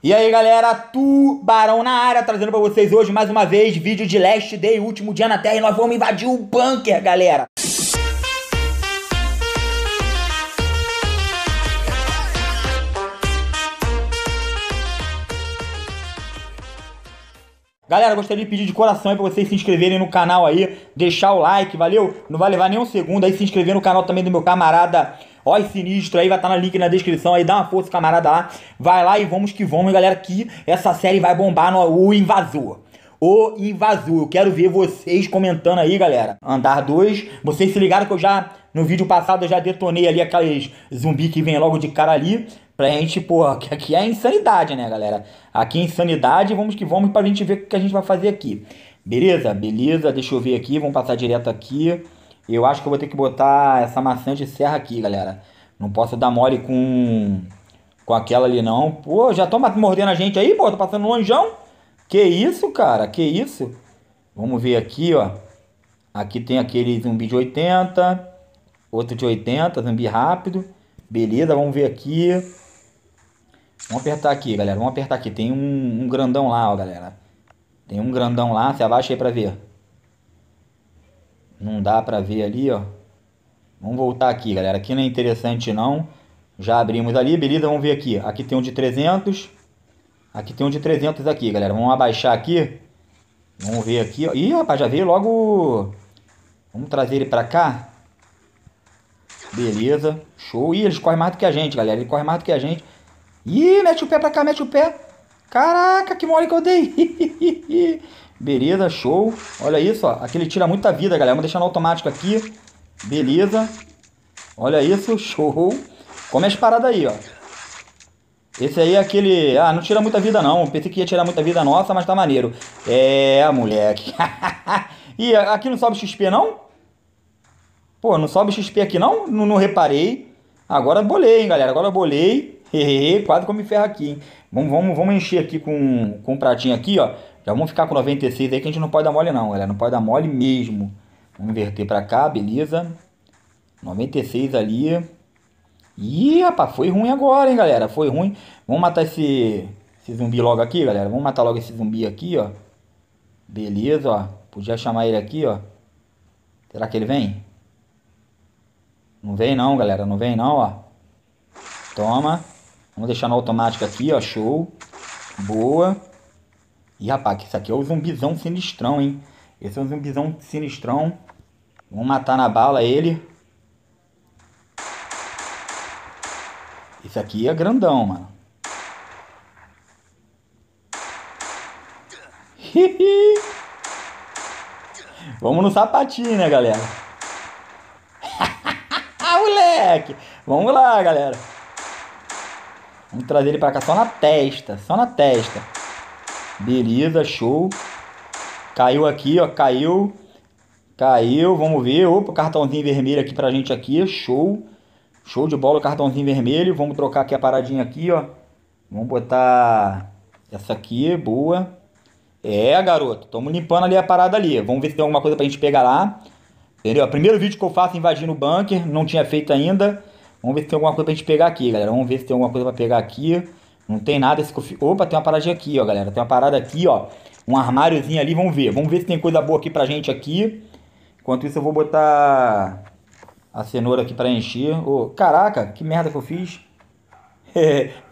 E aí galera, Tubarão na área, trazendo pra vocês hoje mais uma vez vídeo de Last Day, último dia na Terra, e nós vamos invadir o bunker, galera. Galera, gostaria de pedir de coração aí pra vocês se inscreverem no canal aí, deixar o like, valeu? Não vai levar nem um segundo aí, se inscrever no canal também do meu camarada Ó Sinistro aí, vai estar no link na descrição aí, dá uma força camarada lá, vai lá e vamos que vamos, galera, que essa série vai bombar no O Invasor. O Invasor, eu quero ver vocês comentando aí, galera. Andar 2, vocês se ligaram que eu já, no vídeo passado, eu já detonei ali aqueles zumbi que vem logo de cara ali. Pra gente, porra, que aqui é insanidade, né, galera? Aqui é insanidade, vamos que vamos pra gente ver o que a gente vai fazer aqui. Beleza? Beleza, deixa eu ver aqui, vamos passar direto aqui. Eu acho que eu vou ter que botar essa maçã de serra aqui, galera. Não posso dar mole com aquela ali, não. Pô, já tô mordendo a gente aí, pô, tô passando lonjão. Que isso, cara, que isso? Vamos ver aqui, ó. Aqui tem aquele zumbi de 80, outro de 80, zumbi rápido. Beleza, vamos ver aqui. Vamos apertar aqui, galera. Vamos apertar aqui. Tem um grandão lá, ó, galera. Tem um grandão lá. Você abaixa aí pra ver. Não dá pra ver ali, ó. Vamos voltar aqui, galera. Aqui não é interessante, não. Já abrimos ali. Beleza, vamos ver aqui. Aqui tem um de 300. Aqui tem um de 300 aqui, galera. Vamos abaixar aqui. Vamos ver aqui. Ih, rapaz, já veio logo. Vamos trazer ele pra cá. Beleza. Show. Ih, eles correm mais do que a gente, galera. Ele corre mais do que a gente. Ih, mete o pé pra cá, mete o pé. Caraca, que mole que eu dei. Beleza, show. Olha isso, ó. Aqui ele tira muita vida, galera. Vamos deixar no automático aqui. Beleza. Olha isso, show. Come as paradas aí, ó. Esse aí é aquele... Ah, não tira muita vida, não. Pensei que ia tirar muita vida nossa, mas tá maneiro. É, moleque. Ih, aqui não sobe XP, não? Pô, não sobe XP aqui, não? Não reparei. Agora bolei, hein, galera. Agora bolei. Quase que eu me ferro aqui, hein? Vamos encher aqui com um pratinho aqui, ó. Já vamos ficar com 96 aí, que a gente não pode dar mole não, galera. Não pode dar mole mesmo. Vamos inverter pra cá, beleza. 96 ali. Ih, rapaz, foi ruim agora, hein, galera. Foi ruim. Vamos matar esse zumbi logo aqui, galera. Vamos matar logo esse zumbi aqui, ó. Beleza, ó. Podia chamar ele aqui, ó. Será que ele vem? Não vem não, galera. Não vem não, ó. Toma. Vamos deixar no automático aqui, ó. Show. Boa. Ih, rapaz, isso aqui é o zumbizão sinistrão, hein? Esse é o zumbizão sinistrão. Vamos matar na bala ele. Isso aqui é grandão, mano. Hihi. Vamos no sapatinho, né, galera? Moleque! Vamos lá, galera. Vamos trazer ele pra cá só na testa. Só na testa. Beleza, show. Caiu aqui, ó. Caiu. Caiu, vamos ver. Opa, cartãozinho vermelho aqui pra gente aqui. Show. Show de bola o cartãozinho vermelho. Vamos trocar aqui a paradinha aqui, ó. Vamos botar essa aqui, boa. É, garoto. Estamos limpando ali a parada ali. Vamos ver se tem alguma coisa pra gente pegar lá. Entendeu? O primeiro vídeo que eu faço invadindo o bunker. Não tinha feito ainda. Vamos ver se tem alguma coisa pra gente pegar aqui, galera. Vamos ver se tem alguma coisa pra pegar aqui. Não tem nada. Esse... Opa, tem uma paradinha aqui, ó, galera. Tem uma parada aqui, ó. Um armáriozinho ali, vamos ver. Vamos ver se tem coisa boa aqui pra gente aqui. Enquanto isso eu vou botar a cenoura aqui pra encher. Oh, caraca, que merda que eu fiz.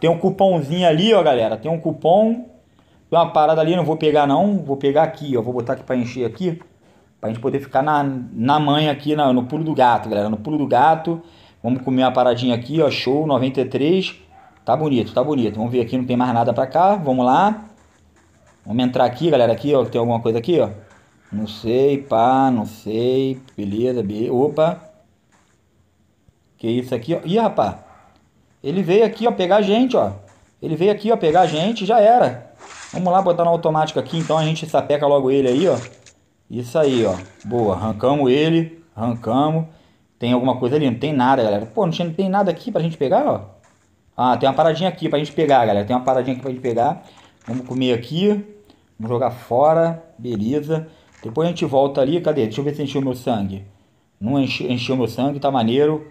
Tem um cupomzinho ali, ó, galera. Tem um cupom. Tem uma parada ali, não vou pegar não. Vou pegar aqui, ó. Vou botar aqui pra encher aqui. Pra gente poder ficar na manha aqui, no pulo do gato, galera. No pulo do gato. Vamos comer uma paradinha aqui, ó, show, 93. Tá bonito, tá bonito. Vamos ver aqui, não tem mais nada pra cá, vamos lá. Vamos entrar aqui, galera, aqui, ó, tem alguma coisa aqui, ó. Não sei, pá, não sei, beleza, beleza, opa. Que isso aqui, ó, ih, rapaz. Ele veio aqui, ó, pegar a gente, ó. Ele veio aqui, ó, pegar a gente, já era. Vamos lá, botar no automático aqui, então a gente sapeca logo ele aí, ó. Isso aí, ó, boa, arrancamos ele, arrancamos. Tem alguma coisa ali? Não tem nada, galera. Pô, não tem nada aqui pra gente pegar, ó. Ah, tem uma paradinha aqui pra gente pegar, galera. Tem uma paradinha aqui pra gente pegar. Vamos comer aqui. Vamos jogar fora. Beleza. Depois a gente volta ali. Cadê? Deixa eu ver se encheu meu sangue. Não encheu meu sangue. Tá maneiro.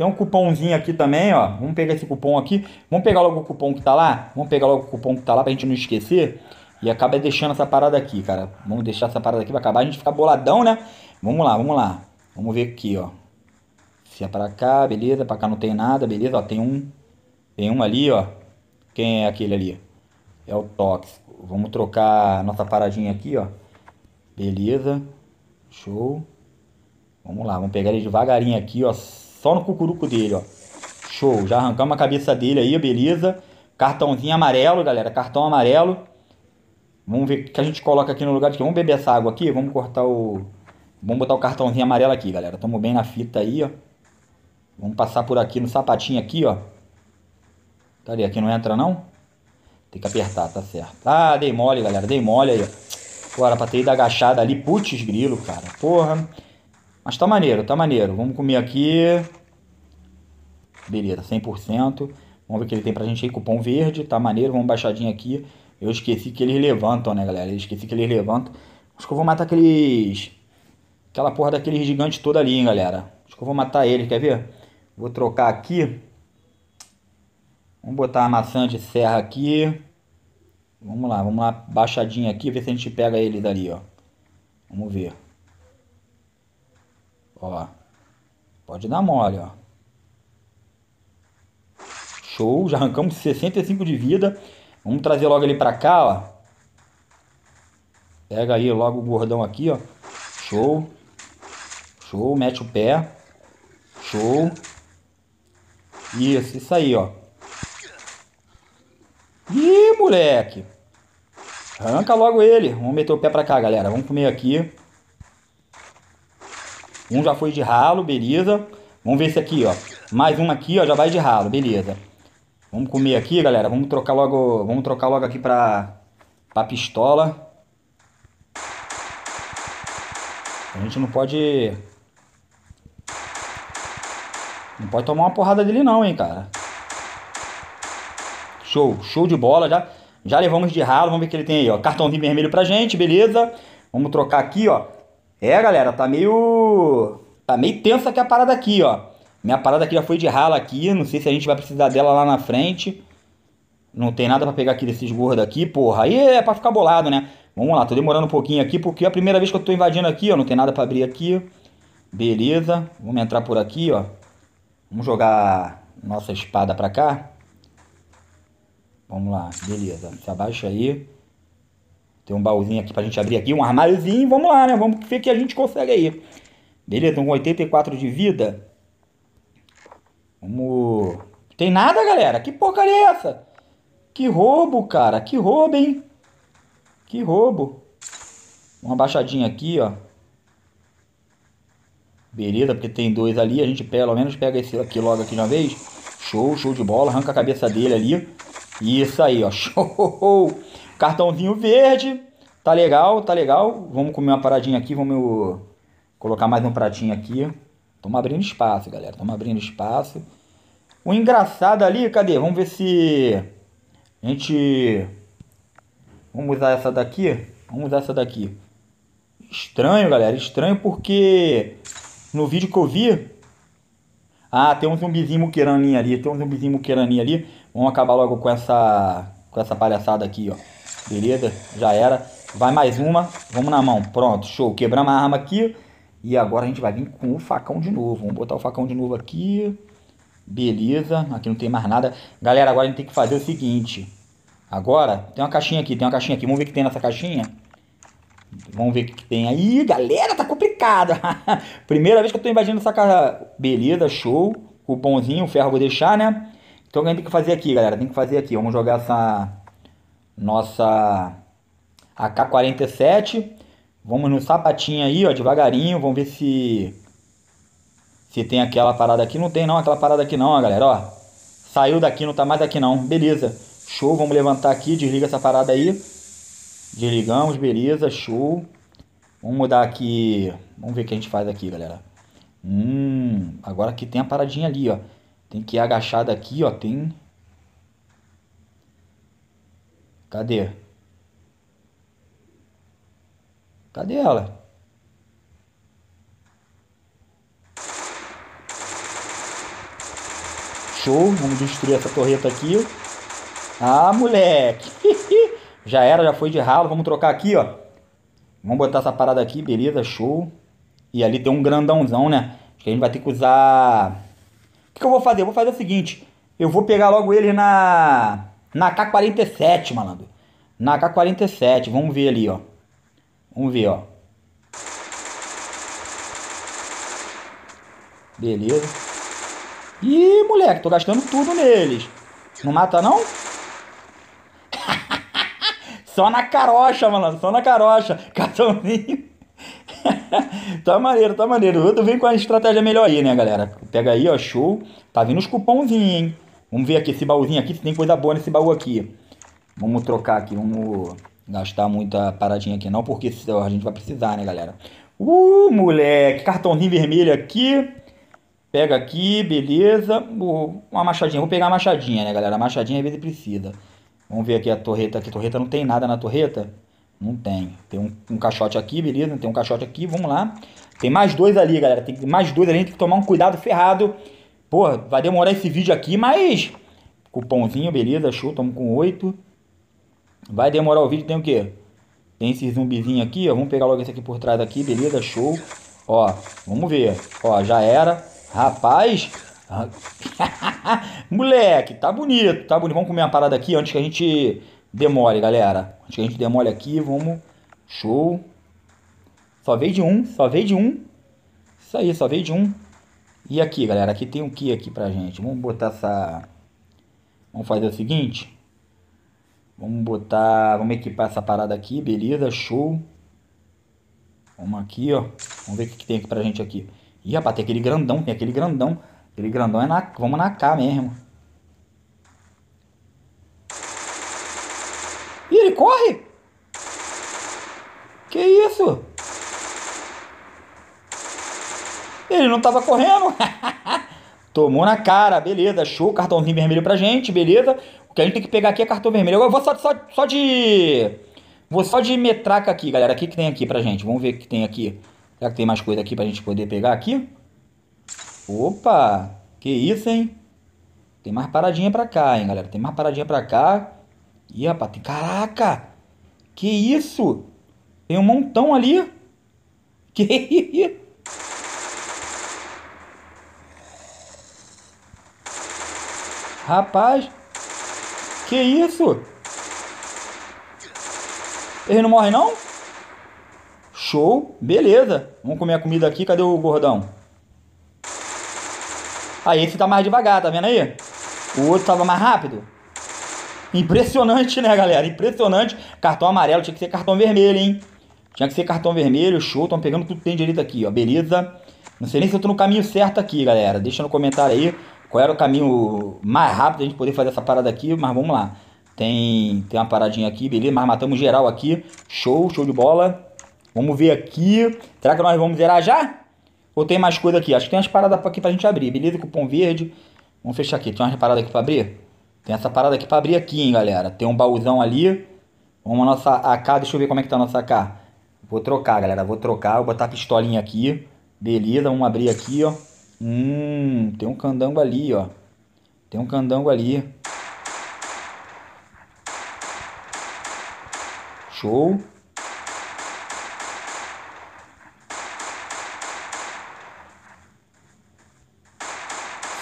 Tem um cupomzinho aqui também, ó. Vamos pegar esse cupom aqui. Vamos pegar logo o cupom que tá lá. Vamos pegar logo o cupom que tá lá pra gente não esquecer. E acaba deixando essa parada aqui, cara. Vamos deixar essa parada aqui pra acabar. A gente fica boladão, né? Vamos lá, vamos lá. Vamos ver aqui, ó. Se é pra cá, beleza. Pra cá não tem nada, beleza. Ó, tem um ali, ó. Quem é aquele ali? É o tóxico. Vamos trocar nossa paradinha aqui, ó. Beleza. Show. Vamos lá, vamos pegar ele devagarinho aqui, ó. Só no cucuruco dele, ó. Show. Já arrancamos a cabeça dele aí, beleza. Cartãozinho amarelo, galera. Cartão amarelo. Vamos ver o que a gente coloca aqui no lugar de que. Vamos beber essa água aqui. Vamos cortar o... Vamos botar o cartãozinho amarelo aqui, galera. Tamo bem na fita aí, ó. Vamos passar por aqui no sapatinho aqui, ó. Cadê? Aqui não entra, não? Tem que apertar, tá certo. Ah, dei mole, galera. Dei mole aí, ó. Agora, pra ter ido agachada ali. Putz, grilo, cara. Porra. Mas tá maneiro, tá maneiro. Vamos comer aqui. Beleza, 100%. Vamos ver o que ele tem pra gente aí. Cupom verde, tá maneiro. Vamos baixadinho aqui. Eu esqueci que eles levantam, né, galera? Eu esqueci que eles levantam. Acho que eu vou matar aqueles... Aquela porra daquele gigante todo ali, hein, galera. Acho que eu vou matar ele, quer ver? Vou trocar aqui. Vamos botar a maçã de serra aqui. Vamos lá, baixadinha aqui. Ver se a gente pega eles ali, ó. Vamos ver. Ó. Pode dar mole, ó. Show, já arrancamos 65 de vida. Vamos trazer logo ele pra cá, ó. Pega aí logo o gordão aqui, ó. Show. Show, mete o pé. Show. Isso, isso aí, ó. Ih, moleque. Arranca logo ele. Vamos meter o pé pra cá, galera. Vamos comer aqui. Um já foi de ralo, beleza. Vamos ver esse aqui, ó. Mais um aqui, ó, já vai de ralo, beleza. Vamos comer aqui, galera. Vamos trocar logo aqui pra pistola. A gente não pode tomar uma porrada dele não, hein, cara. Show, show de bola. Já levamos de ralo. Vamos ver o que ele tem aí, ó. Cartãozinho vermelho pra gente, beleza. Vamos trocar aqui, ó. É, galera, tá meio tensa aqui a parada aqui, ó. Minha parada aqui já foi de ralo aqui. Não sei se a gente vai precisar dela lá na frente. Não tem nada pra pegar aqui desses gordos aqui, porra. Aí é pra ficar bolado, né? Vamos lá, tô demorando um pouquinho aqui, porque é a primeira vez que eu tô invadindo aqui, ó. Não tem nada pra abrir aqui. Beleza. Vamos entrar por aqui, ó. Vamos jogar nossa espada pra cá. Vamos lá, beleza. Se abaixa aí. Tem um baúzinho aqui pra gente abrir aqui. Um armáriozinho, vamos lá, né? Vamos ver o que a gente consegue aí. Beleza, com 84 de vida. Vamos... Tem nada, galera? Que porcaria é essa? Que roubo, cara. Que roubo, hein? Que roubo. Uma baixadinha aqui, ó. Beleza, porque tem dois ali. A gente pelo menos pega esse aqui logo aqui de uma vez. Show, show de bola. Arranca a cabeça dele ali. Isso aí, ó. Show. Cartãozinho verde. Tá legal, tá legal. Vamos comer uma paradinha aqui. Vamos colocar mais um pratinho aqui. Tamo abrindo espaço, galera. Tamo abrindo espaço. O engraçado ali, cadê? Vamos ver se... A gente... Vamos usar essa daqui. Vamos usar essa daqui. Estranho, galera. Estranho porque... No vídeo que eu vi... Ah, tem um zumbizinho muqueraninho ali. Tem um zumbizinho muqueraninho ali. Vamos acabar logo com essa... Com essa palhaçada aqui, ó. Beleza? Já era. Vai mais uma. Vamos na mão. Pronto. Show. Quebramos a arma aqui. E agora a gente vai vir com o facão de novo. Vamos botar o facão de novo aqui. Beleza. Aqui não tem mais nada. Galera, agora a gente tem que fazer o seguinte... Agora, tem uma caixinha aqui, tem uma caixinha aqui. Vamos ver o que tem nessa caixinha. Vamos ver o que tem aí. Galera, tá complicado. Primeira vez que eu tô invadindo essa casa. Beleza, show. Cupomzinho, ferro eu vou deixar, né? Então, o que a gente tem que fazer aqui, galera? Tem que fazer aqui. Vamos jogar essa... Nossa... AK-47. Vamos no sapatinho aí, ó, devagarinho. Vamos ver se... Se tem aquela parada aqui. Não tem, não. Aquela parada aqui, não, ó, galera, ó. Saiu daqui, não tá mais aqui, não. Beleza. Show, vamos levantar aqui, desliga essa parada aí. Desligamos, beleza, show. Vamos mudar aqui. Vamos ver o que a gente faz aqui, galera. Agora aqui tem a paradinha ali, ó. Tem que ir agachada aqui, ó, tem... Cadê? Cadê ela? Show. Vamos destruir essa torreta aqui. Ah, moleque. Já era, já foi de ralo. Vamos trocar aqui, ó. Vamos botar essa parada aqui. Beleza, show. E ali tem um grandãozão, né? Acho que a gente vai ter que usar... O que eu vou fazer? Eu vou fazer o seguinte. Eu vou pegar logo ele na K47, malandro. Na K47. Vamos ver ali, ó. Vamos ver, ó. Beleza. Ih, moleque, tô gastando tudo neles. Não mata, não? Só na carocha, malandro. Só na carocha. Cartãozinho. Tá maneiro, tá maneiro. O outro vem com a estratégia melhor aí, né, galera? Pega aí, ó, show. Tá vindo os cupomzinhos, hein? Vamos ver aqui esse baúzinho aqui, se tem coisa boa nesse baú aqui. Vamos trocar aqui, vamos gastar muita paradinha aqui não, porque a gente vai precisar, né, galera? Moleque, cartãozinho vermelho aqui. Pega aqui, beleza. Uma machadinha, vou pegar a machadinha, né, galera? A machadinha às vezes precisa. Vamos ver aqui a torreta. Aqui a torreta não tem nada na torreta? Não tem. Tem um caixote aqui, beleza? Tem um caixote aqui, vamos lá. Tem mais dois ali, galera. Tem mais dois ali, a gente tem que tomar um cuidado ferrado. Porra, vai demorar esse vídeo aqui, mas... Cupomzinho, beleza, show, tamo com 8. Vai demorar o vídeo, tem o quê? Tem esse zumbizinho aqui, ó. Vamos pegar logo esse aqui por trás aqui, beleza, show. Ó, vamos ver. Ó, já era. Rapaz. Moleque, tá bonito, tá bonito. Vamos comer uma parada aqui antes que a gente demole, galera. Antes que a gente demole aqui, vamos. Show. Só veio de um, só veio de um. Isso aí, só veio de um. E aqui, galera, aqui tem o que aqui pra gente? Vamos botar essa... Vamos fazer o seguinte. Vamos botar... Vamos equipar essa parada aqui, beleza, show. Vamos aqui, ó. Vamos ver o que tem aqui pra gente aqui. Ih, rapaz, tem aquele grandão, tem aquele grandão. Aquele grandão é na... Vamos na K mesmo. Ih, ele corre! Que isso? Ele não tava correndo. Tomou na cara, beleza, show, cartãozinho vermelho pra gente, beleza. O que a gente tem que pegar aqui é cartão vermelho. Agora eu vou só de metraca aqui, galera. O que tem aqui pra gente? Vamos ver o que tem aqui. Será que tem mais coisa aqui pra gente poder pegar aqui? Opa, que isso, hein? Tem mais paradinha pra cá, hein, galera. Tem mais paradinha pra cá. Ih, rapaz, tem... Caraca, que isso? Tem um montão ali. Que isso? Rapaz, que isso? Ele não morre, não? Show, beleza. Vamos comer a comida aqui, cadê o gordão? Aí, esse tá mais devagar, tá vendo aí? O outro tava mais rápido. Impressionante, né, galera? Impressionante. Cartão amarelo, tinha que ser cartão vermelho, hein? Tinha que ser cartão vermelho, show. Tão pegando tudo que tem direito aqui, ó, beleza. Não sei nem se eu tô no caminho certo aqui, galera. Deixa no comentário aí. Qual era o caminho mais rápido a gente poder fazer essa parada aqui, mas vamos lá. Tem uma paradinha aqui, beleza, mas matamos geral aqui. Show, show de bola. Vamos ver aqui. Será que nós vamos zerar já? Ou tem mais coisa aqui? Acho que tem umas paradas aqui pra gente abrir, beleza? Cupom verde. Vamos fechar aqui. Tem umas paradas aqui pra abrir? Tem essa parada aqui pra abrir aqui, hein, galera. Tem um baúzão ali. Vamos a nossa AK. Deixa eu ver como é que tá a nossa AK. Vou trocar, galera. Vou trocar. Vou botar a pistolinha aqui. Beleza, vamos abrir aqui, ó. Tem um candango ali, ó. Tem um candango ali. Show.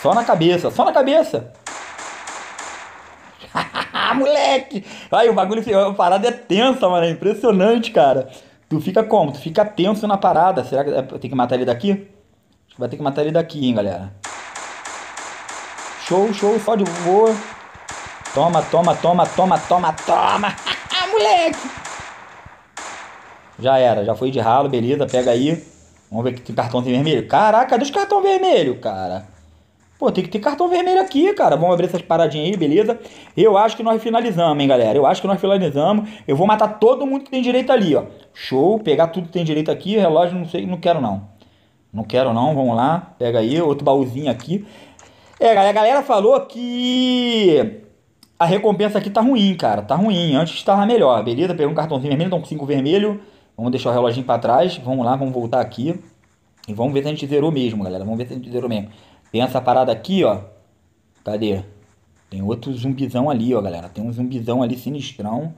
Só na cabeça, só na cabeça. Moleque. Aí o bagulho, a parada é tensa, mano. É impressionante, cara. Tu fica como? Tu fica tenso na parada. Será que eu tenho que matar ele daqui? Vai ter que matar ele daqui, hein, galera. Show, show, só de boa. Toma, toma, toma, toma, toma, toma. Moleque. Já era, já foi de ralo, beleza, pega aí. Vamos ver que tem cartãozinho vermelho. Caraca, cadê os cartão vermelho, cara? Pô, tem que ter cartão vermelho aqui, cara. Vamos abrir essas paradinhas aí, beleza? Eu acho que nós finalizamos, hein, galera. Eu acho que nós finalizamos. Eu vou matar todo mundo que tem direito ali, ó. Show, pegar tudo que tem direito aqui. Relógio, não sei, não quero não. Não quero não, vamos lá. Pega aí, outro baúzinho aqui. É, a galera falou que a recompensa aqui tá ruim, cara. Tá ruim, antes estava melhor, beleza? Peguei um cartãozinho vermelho, então com 5 vermelho. Vamos deixar o reloginho pra trás. Vamos lá, vamos voltar aqui. E vamos ver se a gente zerou mesmo, galera. Vamos ver se a gente zerou mesmo. Tem essa parada aqui, ó. Cadê? Tem outro zumbizão ali, ó, galera. Tem um zumbizão ali sinistrão.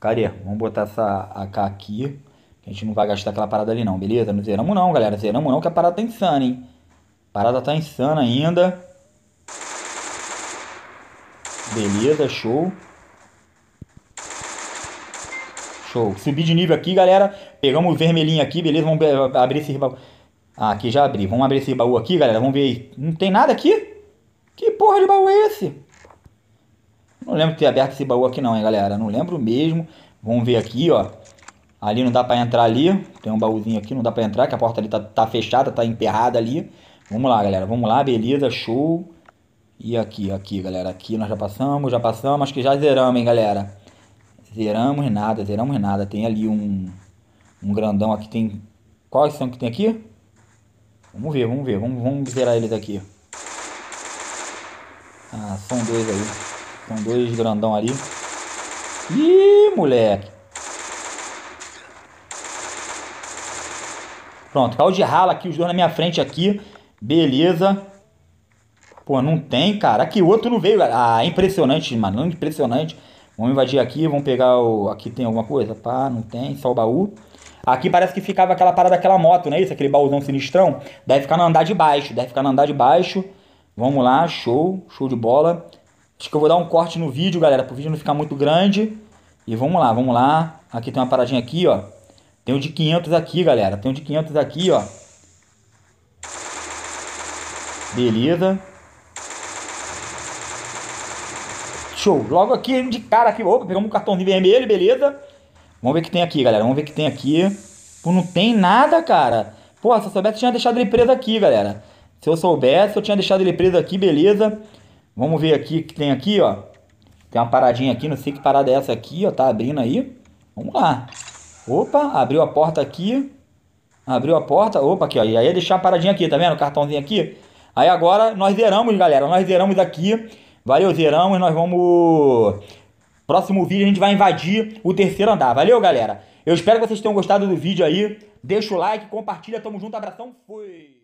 Cadê? Vamos botar essa AK aqui. A gente não vai gastar aquela parada ali não, beleza? Não zeramos não, galera. Zeramos não, que a parada tá insana, hein? A parada tá insana ainda. Beleza, show. Show. Subi de nível aqui, galera. Pegamos o vermelhinho aqui, beleza? Vamos abrir esse baú. Ah, aqui já abri. Vamos abrir esse baú aqui, galera. Vamos ver aí. Não tem nada aqui? Que porra de baú é esse? Não lembro de ter aberto esse baú aqui não, hein, galera. Não lembro mesmo. Vamos ver aqui, ó. Ali não dá pra entrar ali. Tem um baúzinho aqui, não dá pra entrar, que a porta ali tá fechada, tá emperrada ali. Vamos lá, galera. Vamos lá, beleza, show. E aqui, galera. Aqui nós já passamos. Acho que já zeramos, hein, galera. Zeramos nada. Tem ali um grandão aqui, tem... Quais são que tem aqui? Vamos ver. Vamos zerar eles aqui. Ah, são dois aí. São dois grandão ali. Ih, moleque. Pronto, caiu de rala aqui, os dois na minha frente aqui. Beleza. Pô, não tem, cara. Aqui o outro não veio, galera. Ah, impressionante, mano. Impressionante. Vamos invadir aqui, vamos pegar o... Aqui tem alguma coisa? Pá, não tem, só o baú. Aqui parece que ficava aquela parada daquela moto, não é isso? Aquele baúzão sinistrão. Deve ficar no andar de baixo. Vamos lá, show de bola. Acho que eu vou dar um corte no vídeo, galera, pro vídeo não ficar muito grande. E vamos lá. Aqui tem uma paradinha aqui, ó. Tem um de 500 aqui, galera. Ó. Beleza. Show. Logo aqui, de cara aqui. Opa, pegamos um cartãozinho vermelho, beleza. Vamos ver o que tem aqui, galera. Pô, não tem nada, cara. Pô, se eu soubesse, eu tinha deixado ele preso aqui, galera. Beleza. Vamos ver aqui o que tem aqui, ó. Tem uma paradinha aqui. Não sei que parada é essa aqui, ó. Tá abrindo aí. Vamos lá. Opa, abriu a porta aqui. Opa, aqui, ó. E aí ia deixar a paradinha aqui, tá vendo? O cartãozinho aqui. Aí agora nós zeramos, galera. Nós zeramos aqui. Valeu, zeramos. Nós vamos... Próximo vídeo a gente vai invadir o terceiro andar. Valeu, galera. Eu espero que vocês tenham gostado do vídeo aí. Deixa o like, compartilha. Tamo junto, abração. Fui.